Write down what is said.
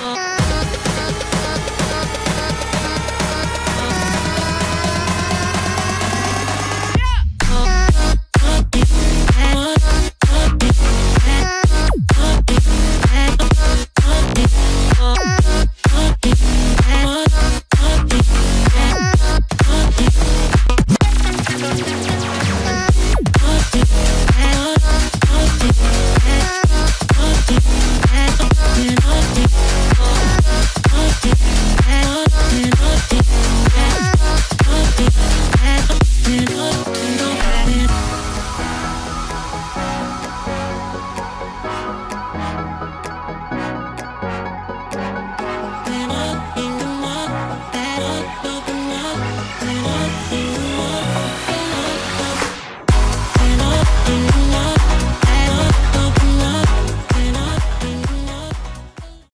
In